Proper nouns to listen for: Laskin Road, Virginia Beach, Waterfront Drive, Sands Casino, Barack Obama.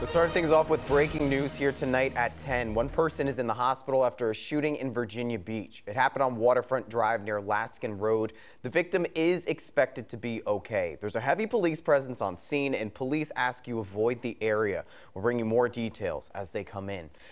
Let's start things off with breaking news here tonight at 10. One person is in the hospital after a shooting in Virginia Beach. It happened on Waterfront Drive near Laskin Road. The victim is expected to be okay. There's a heavy police presence on scene, and police ask you avoid the area. We'll bring you more details as they come in.